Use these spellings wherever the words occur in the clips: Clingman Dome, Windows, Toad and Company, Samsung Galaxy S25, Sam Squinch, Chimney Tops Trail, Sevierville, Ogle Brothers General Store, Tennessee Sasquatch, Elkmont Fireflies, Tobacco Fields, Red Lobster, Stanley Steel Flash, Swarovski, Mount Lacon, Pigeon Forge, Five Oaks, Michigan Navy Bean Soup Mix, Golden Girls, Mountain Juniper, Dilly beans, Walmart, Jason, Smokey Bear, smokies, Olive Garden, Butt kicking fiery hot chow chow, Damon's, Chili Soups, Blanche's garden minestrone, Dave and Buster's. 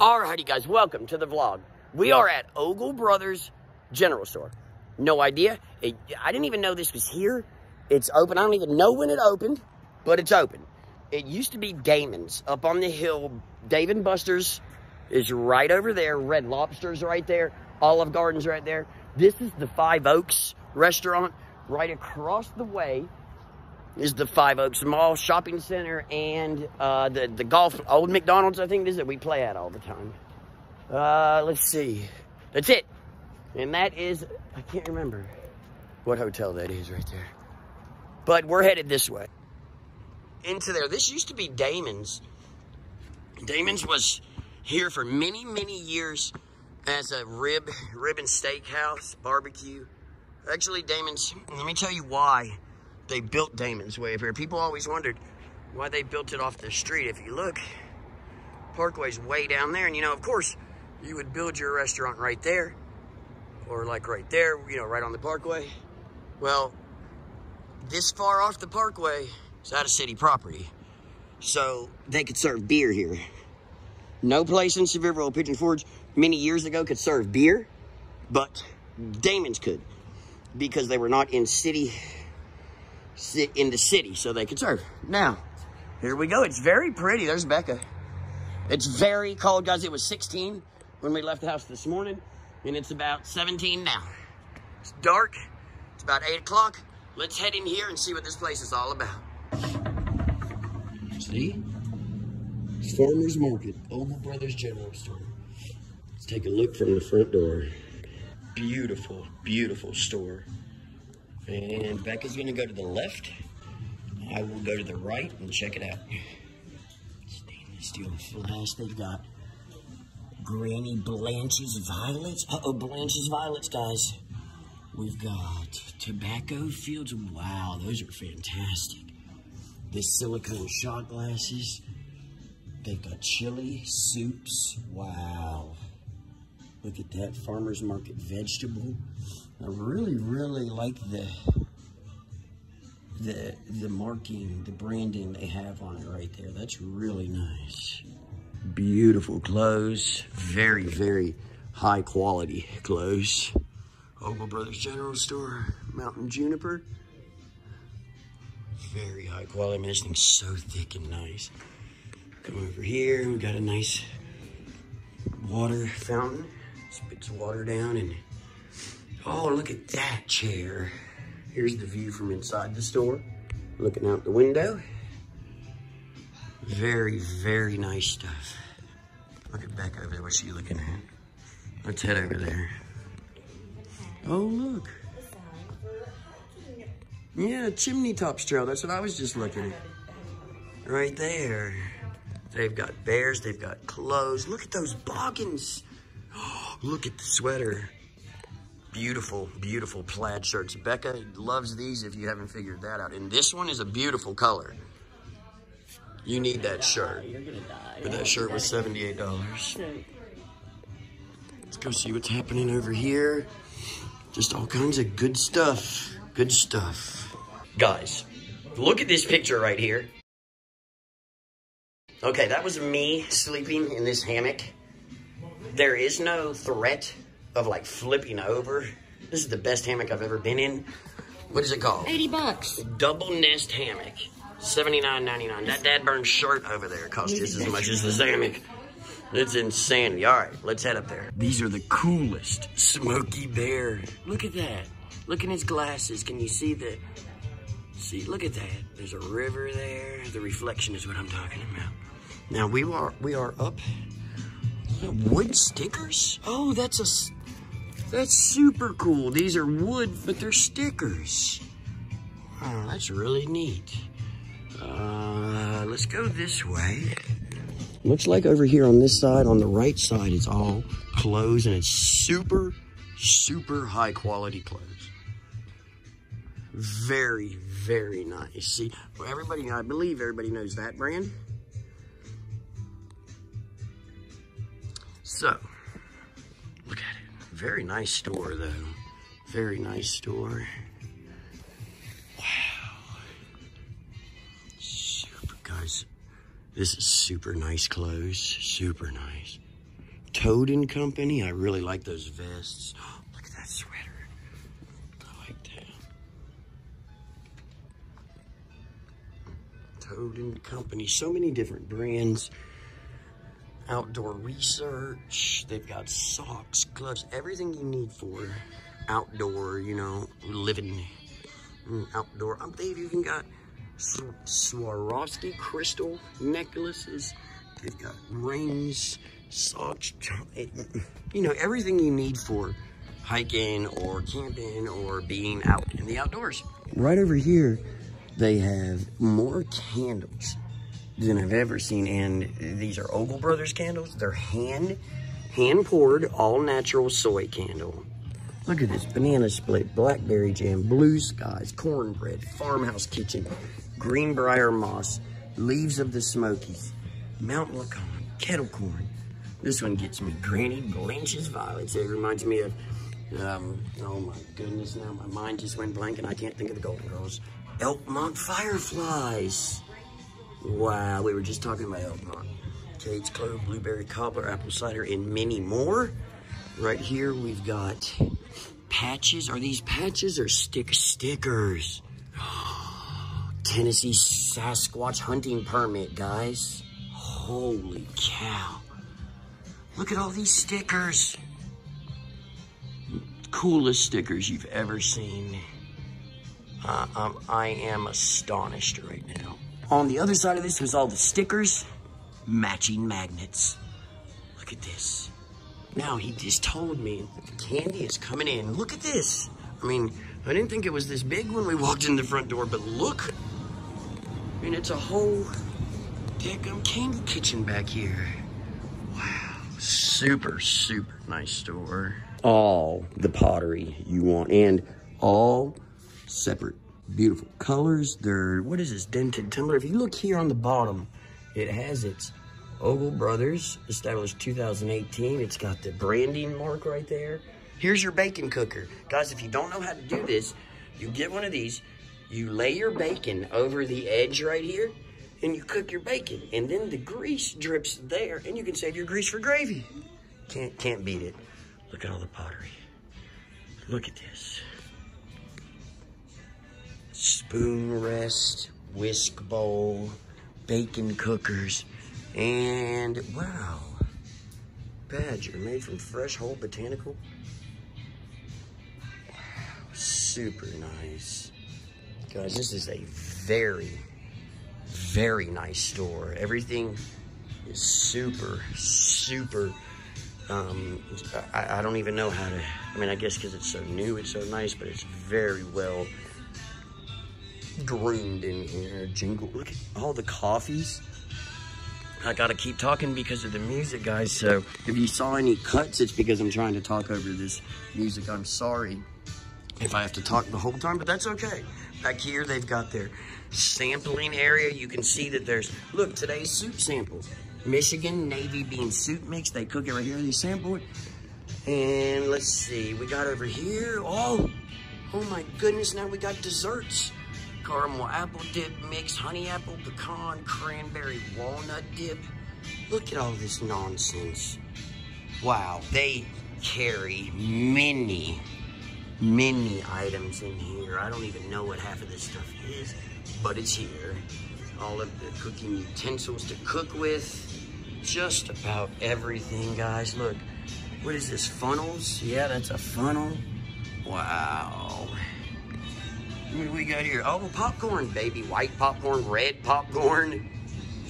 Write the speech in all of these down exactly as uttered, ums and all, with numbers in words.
Alrighty guys, welcome to the vlog. We are at Ogle Brothers General Store. No idea. It, I didn't even know this was here. It's open. I don't even know when it opened, but it's open. It used to be Damon's up on the hill. Dave and Buster's is right over there. Red Lobster's right there. Olive Garden's right there. This is the Five Oaks restaurant. Right across the way is the Five Oaks Mall Shopping Center and uh, the, the golf, old McDonald's, I think it is, that we play at all the time. Uh, let's see. That's it. And that is, I can't remember what hotel that is right there. But we're headed this way. Into there. This used to be Damon's. Damon's was here for many, many years as a rib, rib and steakhouse, barbecue. Actually, Damon's, let me tell you why they built Damon's way up here. People always wondered why they built it off the street. If you look, Parkway's way down there. And, you know, of course, you would build your restaurant right there or like right there, you know, right on the Parkway. Well, this far off the Parkway, it's out of city property. So they could serve beer here. No place in Sevierville, Pigeon Forge many years ago could serve beer, but Damon's could because they were not in city, in the city, so they could serve. Now, here we go. It's very pretty. There's Becca. It's very cold, guys. It was sixteen when we left the house this morning, and it's about seventeen now. It's dark. It's about eight o'clock. Let's head in here and see what this place is all about. See? Farmers Market, Ogle Brothers General Store. Let's take a look from the front door. Beautiful, beautiful store. And Becca's gonna go to the left. I will go to the right and check it out. Stanley Steel Flash, they've got Granny Blanche's Violets. Uh-oh, Blanche's Violets, guys. We've got Tobacco Fields. Wow, those are fantastic. The silicone shot glasses. They've got chili soups. Wow. Look at that farmer's market vegetable. I really, really like the the the marking, the branding they have on it right there. That's really nice. Beautiful clothes. Very, very high quality clothes. Ogle Brothers General Store, Mountain Juniper. Very high quality. I mean, this thing's so thick and nice. Come over here. We've got a nice water fountain. Spits water down and oh, look at that chair. Here's the view from inside the store. Looking out the window. Very, very nice stuff. Look at Becca over there. What's she looking at? Let's head over there. Oh, look. Yeah, Chimney Tops Trail. That's what I was just looking at. Right there. They've got bears. They've got clothes. Look at those Boggins. Oh, look at the sweater. Beautiful, beautiful plaid shirts. Becca loves these if you haven't figured that out. And this one is a beautiful color. You need that shirt. You're gonna die. But that shirt was seventy-eight dollars. Let's go see what's happening over here. Just all kinds of good stuff. Good stuff. Guys, look at this picture right here. Okay, that was me sleeping in this hammock. There is no threat of like flipping over. This is the best hammock I've ever been in. What is it called? eighty bucks. Double nest hammock. seventy-nine ninety-nine. That dad burn shirt over there costs just as much as this hammock. It's insanity. All right, let's head up there. These are the coolest. Smokey Bear. Look at that. Look in his glasses. Can you see the... See, look at that. There's a river there. The reflection is what I'm talking about. Now we are we are up. Wood stickers? Oh, that's a that's super cool. These are wood, but they're stickers. Oh, that's really neat. Uh, let's go this way. Looks like over here on this side, on the right side, it's all clothes, and it's super, super high quality clothes. Very, very nice. See, everybody, I believe everybody knows that brand. So, look at it. Very nice store, though. Very nice store. Wow. Super, guys. This is super nice clothes. Super nice. Toad and Company. I really like those vests. Oh, look at that sweater. I like that. Toad and Company. So many different brands. Outdoor Research. They've got socks, gloves, everything you need for outdoor, you know, living outdoor. They've even got Swarovski crystal necklaces. They've got rings, socks, you know, everything you need for hiking or camping or being out in the outdoors. Right over here, they have more candles than I've ever seen. And these are Ogle Brothers candles. They're hand, hand-poured, all-natural soy candle. Look at this, banana split, blackberry jam, blue skies, cornbread, farmhouse kitchen, greenbrier moss, leaves of the Smokies, Mount Lacon, kettle corn. This one gets me. Granny Blanche's Violets. It reminds me of, um, oh my goodness, now my mind just went blank and I can't think of the Golden Girls. Elkmont Fireflies. Wow, we were just talking about Elkmont. Cage clove, blueberry cobbler, apple cider, and many more. Right here we've got patches. Are these patches or stick stickers? Tennessee Sasquatch hunting permit, guys. Holy cow. Look at all these stickers. Coolest stickers you've ever seen. Uh, um, I am astonished right now. On the other side of this was all the stickers, matching magnets. Look at this. Now he just told me the candy is coming in. Look at this. I mean, I didn't think it was this big when we walked in the front door, but look. I mean, it's a whole dadgum candy kitchen back here. Wow, super, super nice store. All the pottery you want and all separate. Beautiful colors. They're, what is this, dented tumbler? If you look here on the bottom, it has its Ogle Brothers, established two thousand eighteen. It's got the branding mark right there. Here's your bacon cooker. Guys, if you don't know how to do this, you get one of these, you lay your bacon over the edge right here, and you cook your bacon. And then the grease drips there, and you can save your grease for gravy. Can't, can't beat it. Look at all the pottery. Look at this. Spoon rest, whisk bowl, bacon cookers. And wow, badger made from fresh whole botanical. Wow, super nice. Guys, this is a very, very nice store. Everything is super, super, um, I, I don't even know how to, I mean, I guess because it's so new, it's so nice, but it's very well groomed in here. Jingle, look at all the coffees. I gotta keep talking because of the music, guys, so if you saw any cuts, it's because I'm trying to talk over this music. I'm sorry if I have to talk the whole time, but that's okay. Back here, they've got their sampling area. You can see that there's, look, today's soup samples. Michigan Navy Bean Soup Mix. They cook it right here. They sample it. And let's see, we got over here. Oh, oh my goodness, now we got desserts. Caramel apple dip mix, honey apple, pecan, cranberry, walnut dip. Look at all this nonsense. Wow, they carry many, many items in here. I don't even know what half of this stuff is, but it's here. All of the cooking utensils to cook with. Just about everything, guys. Look, what is this, funnels? Yeah, that's a funnel. Wow. What do we got here? Oh, popcorn, baby. White popcorn, red popcorn.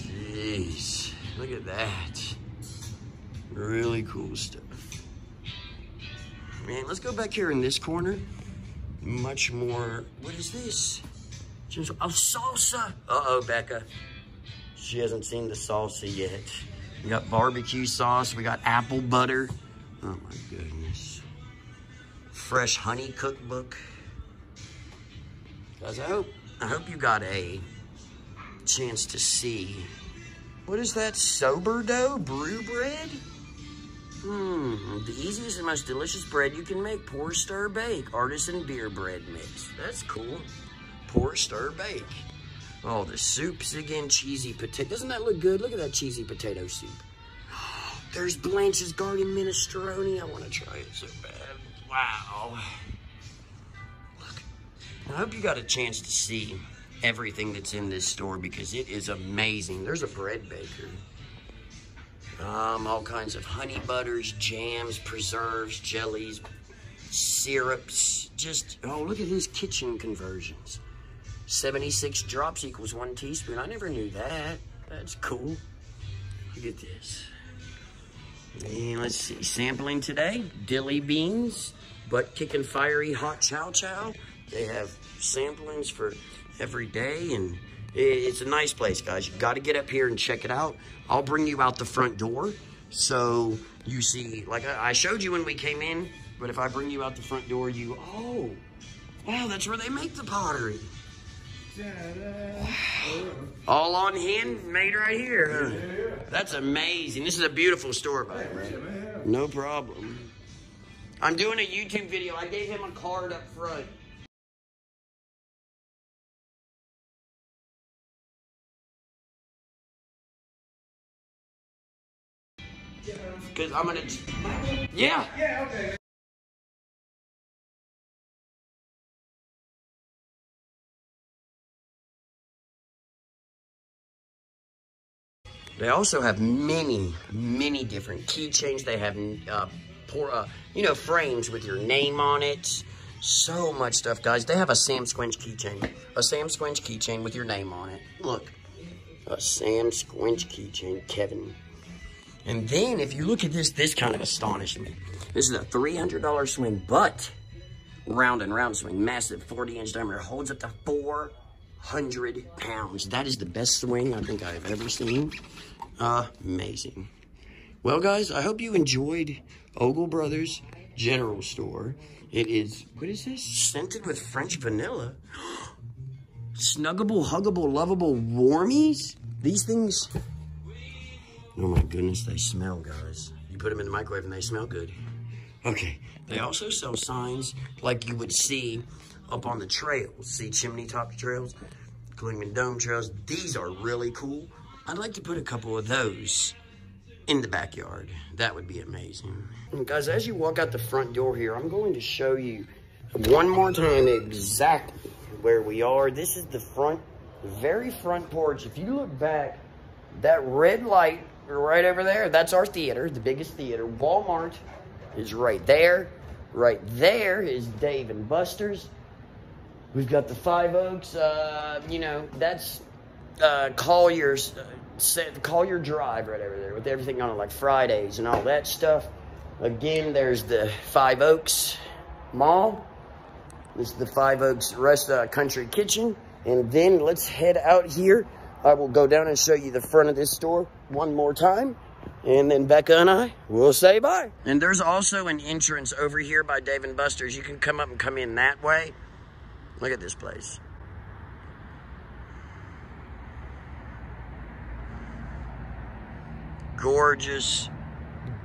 Jeez, look at that. Really cool stuff. Man, let's go back here in this corner. Much more, what is this? Oh, salsa. Uh-oh, Becca. She hasn't seen the salsa yet. We got barbecue sauce. We got apple butter. Oh, my goodness. Fresh honey cookbook. Guys, I hope, I hope you got a chance to see. What is that? Sober dough? Brew bread? Hmm. The easiest and most delicious bread you can make. Pour, stir, bake. Artisan beer bread mix. That's cool. Pour, stir, bake. Oh, the soups again. Cheesy potato. Doesn't that look good? Look at that cheesy potato soup. There's Blanche's garden minestrone. I want to try it so bad. Wow. Look, I hope you got a chance to see everything that's in this store because it is amazing. There's a bread baker. Um, all kinds of honey butters, jams, preserves, jellies, syrups. Just, oh, look at his kitchen conversions. seventy-six drops equals one teaspoon. I never knew that. That's cool. Look at this. And let's see, sampling today, dilly beans, butt kicking fiery hot chow chow. They have samplings for every day, and it's a nice place, guys. You got to get up here and check it out. I'll bring you out the front door. So you see, like I showed you when we came in, but if I bring you out the front door, you, oh, wow, that's where they make the pottery. All on hand, made right here. Huh? That's amazing. This is a beautiful store, by the way. No problem. I'm doing a YouTube video. I gave him a card up front. Because I'm going to... Yeah. Yeah, okay. They also have many, many different keychains. They have, uh, pour, uh, you know, frames with your name on it. So much stuff, guys. They have a Sam Squinch keychain. A Sam Squinch keychain with your name on it. Look. A Sam Squinch keychain, Kevin. And then if you look at this, this kind of astonished me. This is a three hundred dollar swing, but round and round swing. Massive forty inch diameter. Holds up to four hundred pounds. That is the best swing I think I've ever seen. Amazing. Well, guys, I hope you enjoyed Ogle Brothers General Store. It is, what is this? Scented with French vanilla. Snuggable, huggable, lovable warmies. These things, oh my goodness, they smell, guys. You put them in the microwave and they smell good. Okay, they also sell signs like you would see up on the trails. See Chimney Tops Trails, Clingman Dome Trails. These are really cool. I'd like to put a couple of those in the backyard. That would be amazing. And guys, as you walk out the front door here, I'm going to show you one more time exactly where we are. This is the front, very front porch. If you look back, that red light right over there, that's our theater, the biggest theater. Walmart is right there. Right there is Dave and Buster's. We've got the Five Oaks, uh, you know, that's uh, Collier's, uh, Collier Drive right over there with everything on it, like Fridays and all that stuff. Again, there's the Five Oaks Mall. This is the Five Oaks Rest uh, Country Kitchen. And then let's head out here. I will go down and show you the front of this store one more time. And then Becca and I will say bye. And there's also an entrance over here by Dave and Buster's. You can come up and come in that way. Look at this place. Gorgeous,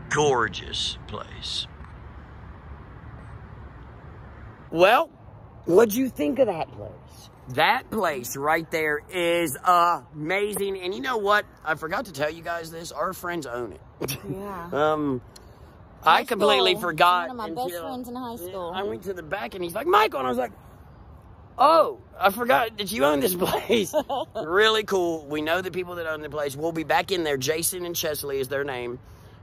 gorgeous place. Well, what'd you think of that place? That place right there is amazing. And you know what? I forgot to tell you guys this. Our friends own it. Yeah. um... High I completely school. forgot. One of my best friends in high school. I went to the back and he's like, Michael, and I was like, oh, I forgot that you own this place. Really cool. We know the people that own the place. We'll be back in there. Jason and Chesley is their name.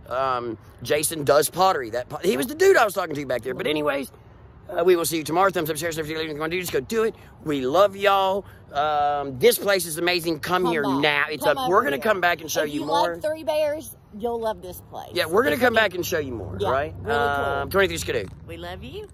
Um, Jason does pottery. That pot He was the dude I was talking to back there. But anyways, uh, we will see you tomorrow. Thumbs up, share, share, if you want to do, just go do it. We love y'all. Um, this place is amazing. Come, come here back. now. It's come up. We're going to come back and show if you, you more. Like Three Bears, you'll love this place. Yeah, we're going to come back and show you more, yeah, right? Really cool. um, twenty-three Skidoo. We love you.